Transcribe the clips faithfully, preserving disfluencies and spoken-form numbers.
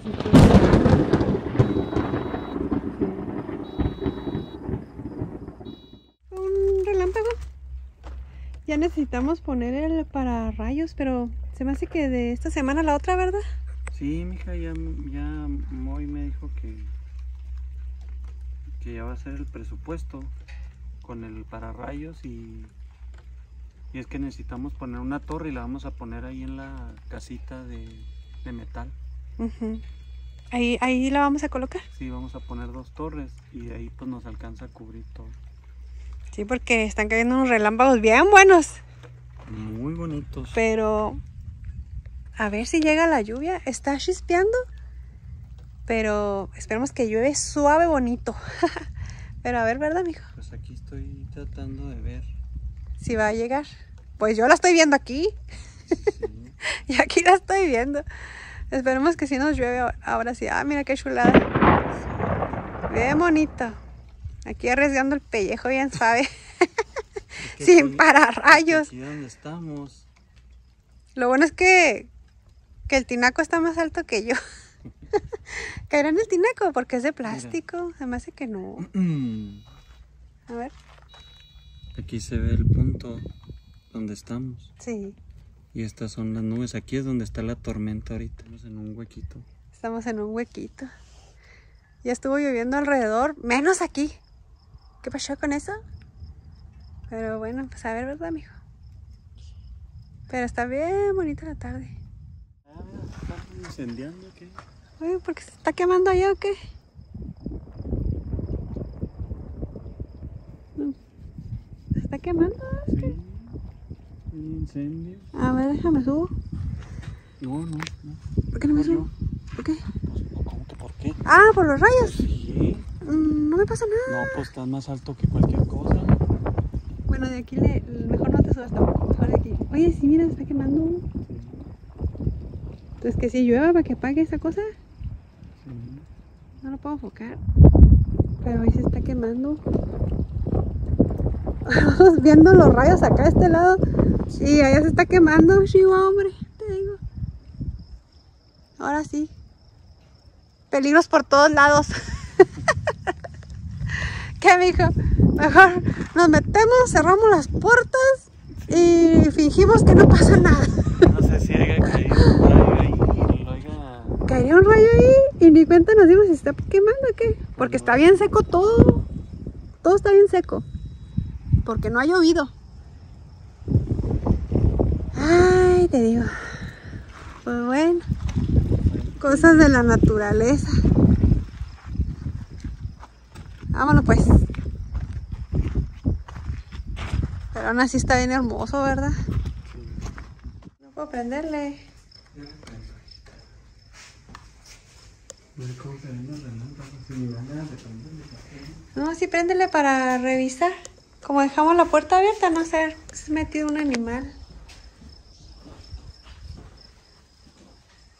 que se puede. Un relámpago. Ya necesitamos poner el pararrayos, pero se me hace que de esta semana a la otra, ¿verdad? Sí, mija, ya, ya Moy me dijo que, que ya va a ser el presupuesto con el pararrayos y, y es que necesitamos poner una torre y la vamos a poner ahí en la casita de, de metal. Uh-huh. ¿Ahí, ahí la vamos a colocar? Sí, vamos a poner dos torres y de ahí pues nos alcanza a cubrir todo. Sí, porque están cayendo unos relámpagos bien buenos. Muy bonitos. Pero a ver si llega la lluvia. Está chispeando, pero esperemos que llueve suave, bonito. Pero a ver, ¿verdad, mijo? Pues aquí estoy tratando de ver si va a llegar. Pues yo la estoy viendo aquí. Sí. Y aquí la estoy viendo. Esperemos que sí nos llueve ahora sí. Ah, mira qué chulada. Bien bonito. Aquí arriesgando el pellejo bien suave. Sin pararrayos. Aquí donde estamos. Lo bueno es que, que el tinaco está más alto que yo. ¿Caerá en el tinaco? Porque es de plástico. Mira. Se me hace que no. A ver. Aquí se ve el punto donde estamos. Sí. Y estas son las nubes. Aquí es donde está la tormenta ahorita. Estamos en un huequito. Estamos en un huequito. Ya estuvo lloviendo alrededor. Menos aquí. ¿Qué pasó con eso? Pero bueno, pues a ver, ¿verdad, mijo? Pero está bien bonita la tarde. Ah, ¿está incendiando o qué? Oye, ¿por qué se está quemando allá o qué? ¿Se está quemando? Sí, ¿qué? Hay incendio. A ver, déjame subo. No, no, no. ¿Por qué no me subo? ¿Por qué? ¿Cómo que por qué? Ah, ¿por los rayos? Pues sí. No me pasa nada. No, pues estás más alto que cualquier cosa. Bueno, de aquí le, mejor no te subas tampoco, mejor de aquí. Oye, sí, mira, se está quemando. Sí. Entonces que si llueva para que apague esa cosa. Sí. No lo puedo enfocar. Pero ahí se está quemando. Vamos viendo los rayos acá a este lado. Y allá se está quemando, Chihuahua, hombre, te digo. Ahora sí. Peligros por todos lados. ¿Qué, mijo? Mejor nos metemos, cerramos las puertas y fingimos que no pasa nada. No sé si haya caído un rayo ahí y lo haya... Caería un rayo ahí y ni cuenta nos dimos si está quemando o qué. Porque no. Está bien seco todo. Todo está bien seco. Porque no ha llovido. Ay, te digo. Pues bueno. Cosas de la naturaleza. Vámonos pues. Pero aún así está bien hermoso, ¿verdad? Sí. No puedo prenderle. Yo lo prendo ahorita. Mira cómo prende el relámpago. Si me van a reprenderle. No, sí, préndele para revisar. Como dejamos la puerta abierta, no sé, se ha metido un animal.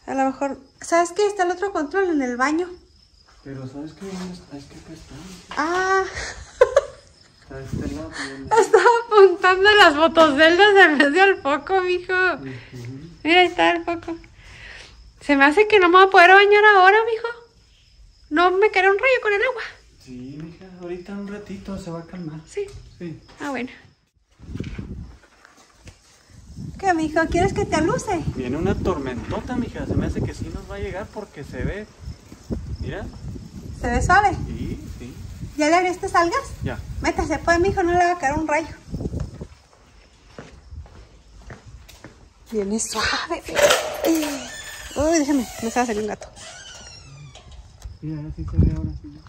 A lo mejor... ¿Sabes qué? Está el otro control en el baño. Pero ¿sabes qué? Es que acá está. Ah... Estaba apuntando las fotoceldas en vez del foco, mijo. Uh-huh. Mira, ahí está el foco. Se me hace que no me voy a poder bañar ahora, mijo. No me caerá un rayo con el agua. Sí, mija, ahorita un ratito se va a calmar. Sí. Sí. Ah, bueno. ¿Qué, mijo? ¿Quieres que te aluce? Viene una tormentota, mija. Se me hace que sí nos va a llegar porque se ve. Mira. ¿Se ve suave? Sí, sí. ¿Ya le abriste algas? Ya. Métase pues, mijo, no le va a caer un rayo. Viene suave. Uy, déjame, me se va a salir un gato. Mira, ahora sí se ve, ahora sí.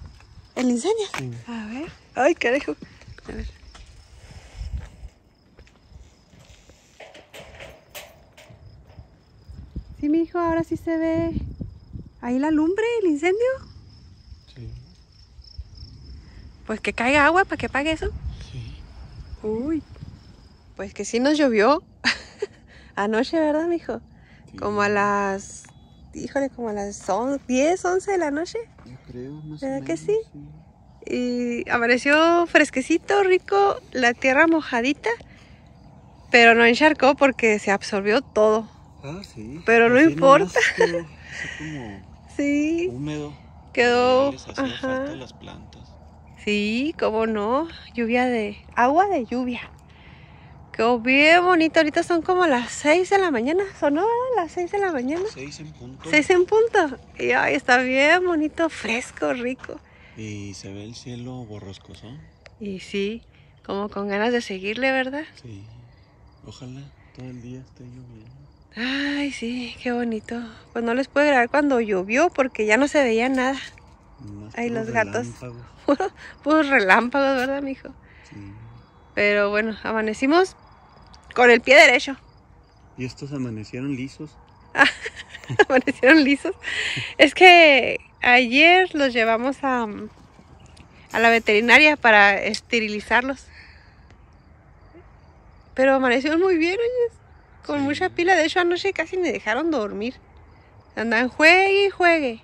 ¿El incendio? Sí. A ver. Ay, carajo. A ver. Sí, mijo, ahora sí se ve. Ahí la lumbre, el incendio. Sí. Pues que caiga agua para que apague eso. Sí. Uy, pues que sí nos llovió anoche, ¿verdad, mijo? Sí. Como a las, híjole, como a las diez, once de la noche. Yo creo, más o menos. ¿Verdad que sí? Sí. Y amaneció fresquecito, rico, la tierra mojadita, pero no encharcó porque se absorbió todo. Ah, sí. Pero no importa. Como... Sí. Húmedo. Quedó. Les hacía falta las plantas. Sí, cómo no. Lluvia de. Agua de lluvia. Quedó bien bonito. Ahorita son como las seis de la mañana. ¿Sonó las seis de la mañana? seis en punto. seis en punto. Y ay, está bien bonito, fresco, rico. Y se ve el cielo borroscoso. Y sí, como con ganas de seguirle, ¿verdad? Sí. Ojalá todo el día esté lloviendo. Ay, sí, qué bonito. Pues no les puedo grabar cuando llovió porque ya no se veía nada. Ay, los gatos. Puros, puros relámpagos, ¿verdad, mijo? Sí. Pero bueno, amanecimos con el pie derecho. Y estos amanecieron lisos. Amanecieron lisos. Es que ayer los llevamos a, a la veterinaria para esterilizarlos. Pero amanecieron muy bien, oye. Con sí. Mucha pila. De hecho, anoche casi me dejaron dormir. Andaban juegue y juegue.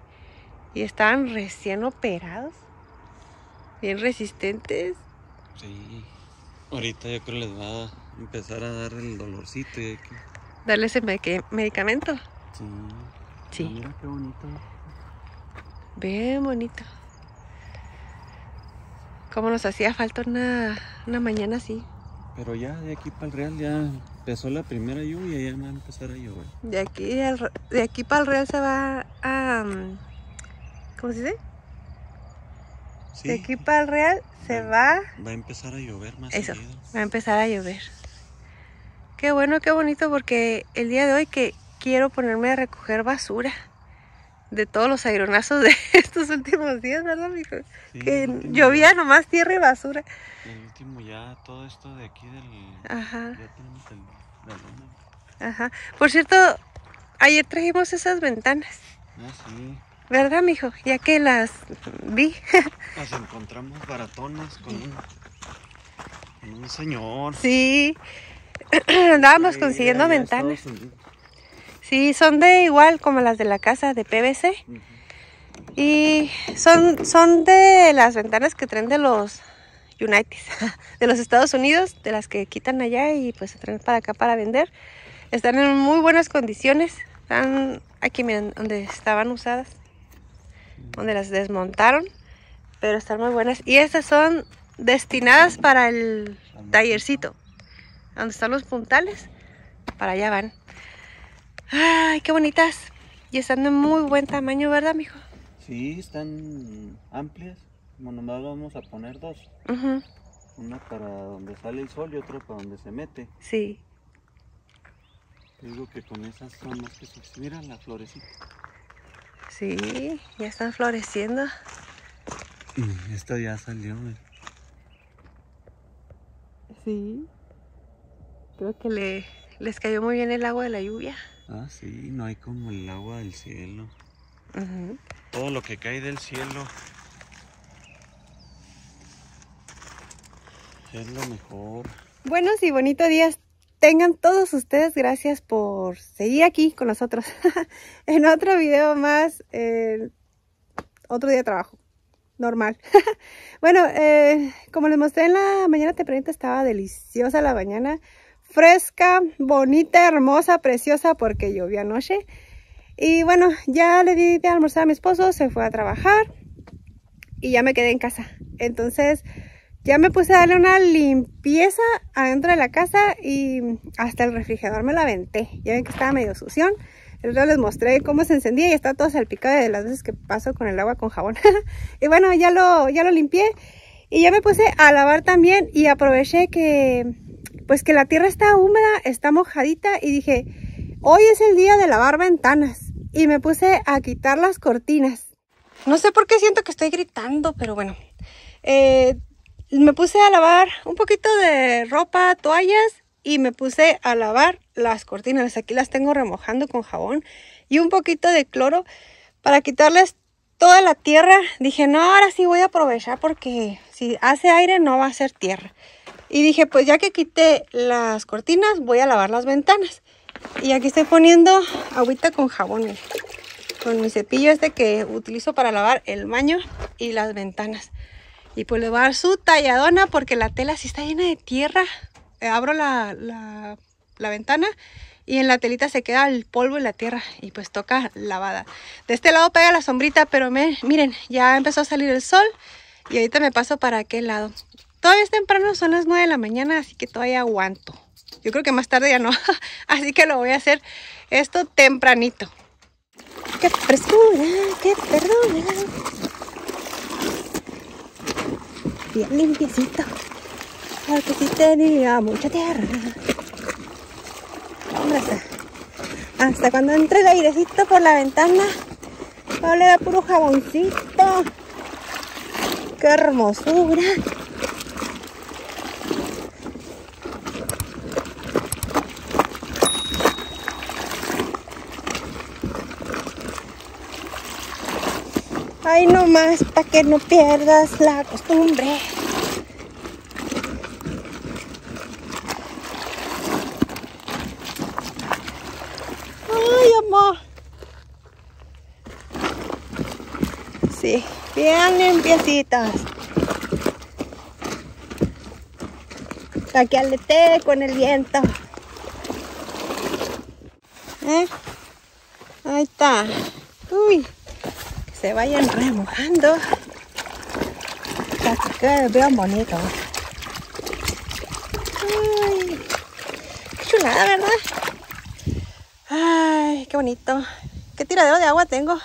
Y estaban recién operados. Bien resistentes. Sí. Ahorita yo creo que les va a empezar a dar el dolorcito. Y que... darle ese me medicamento. Sí. Sí. Ah, mira qué bonito. Bien bonito. Como nos hacía falta una, una mañana así. Pero ya de aquí para el Real ya... empezó la primera lluvia y ya va a empezar a llover. De aquí, al, de aquí para el Real se va a... Um, ¿cómo se dice? Sí. De aquí para el Real se va... Va a empezar a llover más Eso, seguido. va a empezar a llover. Qué bueno, qué bonito, porque el día de hoy que quiero ponerme a recoger basura. De todos los aironazos de estos últimos días, ¿verdad, mijo? Sí, que llovía día. nomás tierra y basura. El último ya todo esto de aquí del... Ajá. Ya tenemos el, la luna. Ajá. Por cierto, ayer trajimos esas ventanas. Ah, sí. ¿Verdad, mijo? Ya que las vi. Las encontramos baratonas con un, con un señor. Sí. Andábamos sí, consiguiendo ventanas. Sí, son de igual como las de la casa de P V C. Uh-huh. Y son, son de las ventanas que traen de los United, de los Estados Unidos, de las que quitan allá y pues se traen para acá para vender. Están en muy buenas condiciones. Están aquí, miren, donde estaban usadas, donde las desmontaron, pero están muy buenas. Y estas son destinadas para el tallercito, donde están los puntales, para allá van. Ay, qué bonitas. Y están de muy buen tamaño, ¿verdad, mijo? Sí, están amplias. Bueno, nomás vamos a poner dos. Uh-huh. Una para donde sale el sol y otra para donde se mete. Sí. Te digo que con esas son más que sus... Mira la florecita. Sí, ya están floreciendo. Esta ya salió, mira. Sí. Creo que le, les cayó muy bien el agua de la lluvia. Ah, sí, no hay como el agua del cielo. Uh-huh. Todo lo que cae del cielo es lo mejor. Buenos y bonitos días tengan todos ustedes. Gracias por seguir aquí con nosotros en otro video más. Eh, otro día de trabajo. Normal. Bueno, eh, como les mostré en la mañana tempranito, estaba deliciosa la mañana. Fresca, bonita, hermosa, preciosa, porque llovió anoche. Y bueno, ya le di de almorzar a mi esposo, se fue a trabajar y ya me quedé en casa. Entonces ya me puse a darle una limpieza adentro de la casa y hasta el refrigerador me la aventé. Ya ven que estaba medio sución. Yo les mostré cómo se encendía y está todo salpicado de las veces que paso con el agua con jabón. Y bueno, ya lo, ya lo limpié y ya me puse a lavar también y aproveché que... pues que la tierra está húmeda, está mojadita y dije, hoy es el día de lavar ventanas. Y me puse a quitar las cortinas. No sé por qué siento que estoy gritando, pero bueno. Eh, me puse a lavar un poquito de ropa, toallas y me puse a lavar las cortinas. Aquí las tengo remojando con jabón y un poquito de cloro para quitarles toda la tierra. Dije, no, ahora sí voy a aprovechar porque si hace aire no va a ser tierra. Y dije, pues ya que quité las cortinas, voy a lavar las ventanas. Y aquí estoy poniendo agüita con jabón, mira, con mi cepillo este que utilizo para lavar el baño y las ventanas. Y pues le voy a dar su talladona porque la tela sí está llena de tierra. Abro la, la, la ventana y en la telita se queda el polvo y la tierra y pues toca lavada. De este lado pega la sombrita, pero me, miren, ya empezó a salir el sol y ahorita me paso para aquel lado. Todavía es temprano, son las nueve de la mañana, así que todavía aguanto. Yo creo que más tarde ya no, así que lo voy a hacer esto tempranito. ¡Qué frescura! ¡Qué verdura! Bien limpiecito, porque sí tenía mucha tierra. Hombre, hasta, hasta cuando entra el airecito por la ventana, no le da puro jaboncito. ¡Qué hermosura! Ay, nomás, para que no pierdas la costumbre. Ay, amor. Sí, bien limpiecitas. Para que aletee con el viento. ¿Eh? Ahí está. Uy. Se vayan remojando para que vean bonito. Ay, qué chulada, ¿verdad? Ay, qué bonito. Qué tiradero de agua tengo.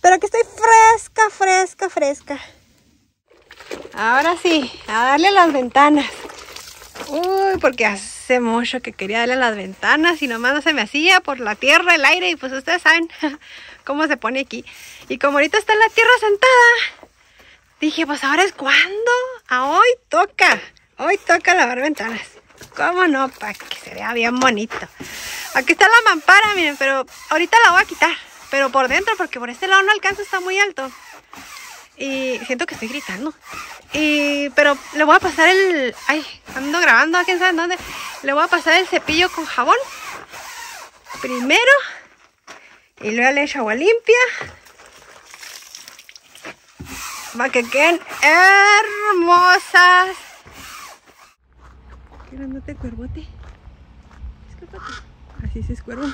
Pero que estoy fresca, fresca, fresca. Ahora sí, a darle a las ventanas. Uy, porque hace mucho que quería darle a las ventanas y nomás no se me hacía por la tierra, el aire y pues ustedes saben cómo se pone aquí. Y como ahorita está en la tierra sentada, dije, pues ahora es cuando. A hoy toca. Hoy toca lavar ventanas. ¿Cómo no? Para que se vea bien bonito. Aquí está la mampara, miren, pero ahorita la voy a quitar. Pero por dentro, porque por este lado no alcanzo, está muy alto. Y siento que estoy gritando. Y, pero le voy a pasar el... Ay, ando grabando, ¿a quién sabe dónde? Le voy a pasar el cepillo con jabón. Primero. Y luego le echo agua limpia. Para que queden hermosas. Qué grandote cuervote. Escápate. Así se es cuervo.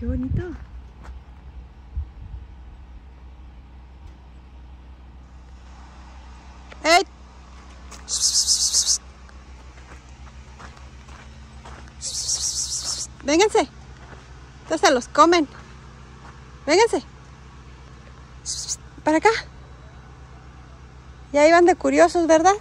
Qué bonito. ¡Ey! Vénganse. Entonces se los comen. Vénganse. Para acá. Ya iban de curiosos, ¿verdad?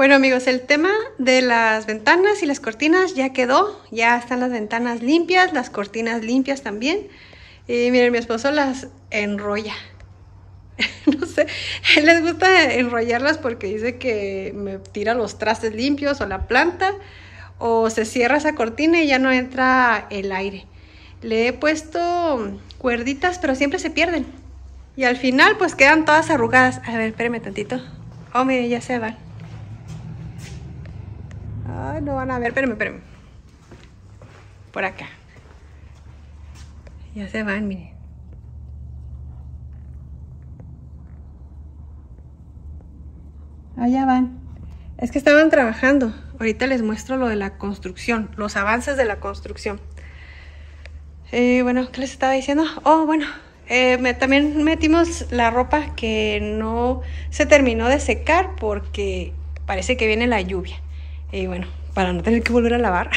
Bueno amigos, el tema de las ventanas y las cortinas ya quedó, ya están las ventanas limpias, las cortinas limpias también. Y miren, mi esposo las enrolla. No sé, les gusta enrollarlas porque dice que me tira los trastes limpios o la planta, o se cierra esa cortina y ya no entra el aire. Le he puesto cuerditas, pero siempre se pierden. Y al final pues quedan todas arrugadas. A ver, espérame tantito. Oh, mire, ya se van. Ay, no van a ver, espérame, espérame. Por acá. Ya se van, miren. Allá van. Es que estaban trabajando. Ahorita les muestro lo de la construcción, los avances de la construcción. Eh, bueno, ¿qué les estaba diciendo? Oh, bueno, eh, me, también metimos la ropa que no se terminó de secar porque parece que viene la lluvia. Y eh, bueno, para no tener que volver a lavar.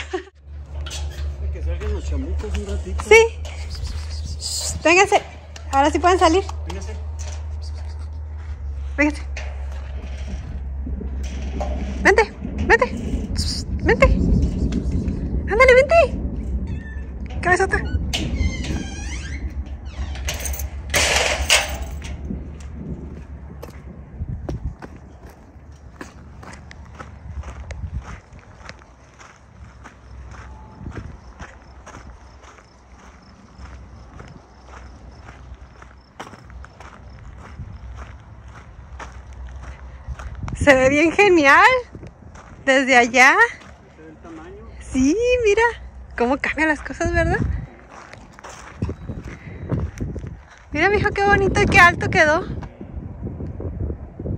Que salgan los chamucos un ratito. Sí. Vénganse. Ahora sí pueden salir. Vénganse. Vénganse. Vente, vente, vente, ándale, vente, cabezota. Se ve bien genial. Desde allá. ¿El tamaño? Sí, mira cómo cambian las cosas, ¿verdad? Mira, mijo, qué bonito y qué alto quedó.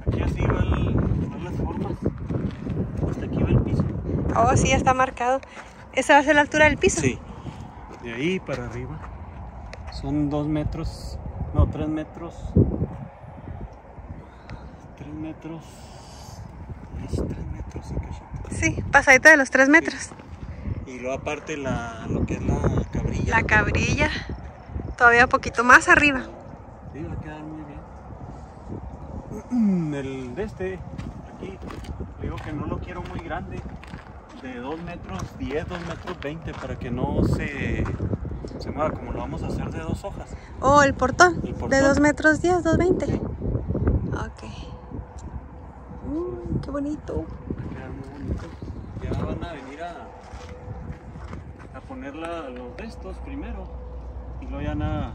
Aquí así van las formas. Hasta aquí va el piso. Oh, sí, ya está marcado. ¿Esa va a ser la altura del piso? Sí. De ahí para arriba. Son dos metros. No, tres metros. Tres metros. tres metros. Sí, pasadita de los tres metros. Y luego aparte la, lo que es la cabrilla. La cabrilla, todavía un poquito más arriba. Sí, va a quedar muy bien. El de este, aquí, digo que no lo quiero muy grande. De dos metros diez, dos metros veinte, para que no se, se mueva, como lo vamos a hacer de dos hojas. Oh, el portón, el portón. De dos metros diez, dos veinte. Sí. Ok. Uh, qué bonito. Ya van a venir a, a poner la, los de estos primero y luego ya a,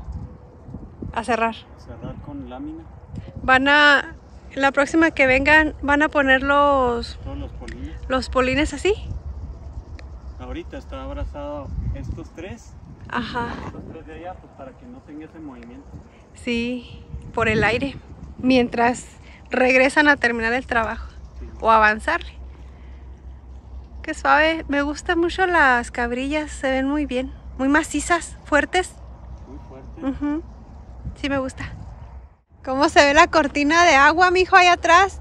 a cerrar. A cerrar con lámina. Van a, la próxima que vengan, van a poner los, los polines. Los polines así. Ahorita está abrazado estos tres. Ajá. Estos tres de allá, pues para que no tenga ese movimiento. Sí, por el aire. Mientras regresan a terminar el trabajo, sí, o avanzarle. Qué suave, me gustan mucho las cabrillas, se ven muy bien, muy macizas, fuertes. Muy fuertes. Uh-huh. Sí, me gusta. ¿Cómo se ve la cortina de agua, mijo, ahí atrás?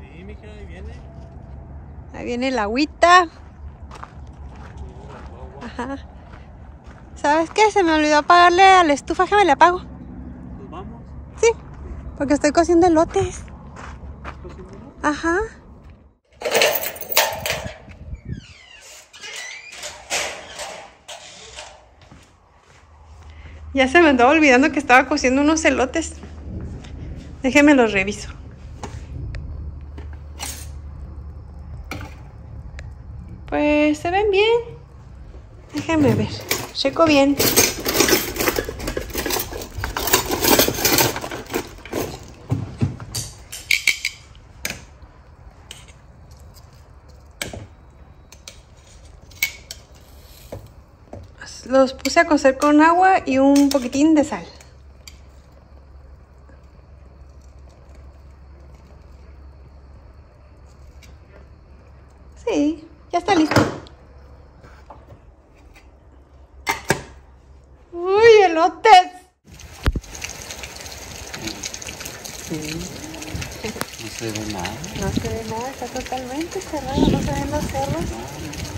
Sí, mijo, ahí viene. Ahí viene la agüita. Ajá. ¿Sabes qué? Se me olvidó apagarle a la estufa, que me la apago. Pues vamos. Sí, porque estoy cociendo elotes. Ajá. Ya se me andaba olvidando que estaba cociendo unos elotes. Déjenme los reviso. Pues se ven bien. Déjenme ver. Checo bien. Los puse a cocer con agua y un poquitín de sal. Sí, ya está listo. ¡Uy, elotes! No se ve nada. No se ve nada, está totalmente cerrado, no se ven los cerros.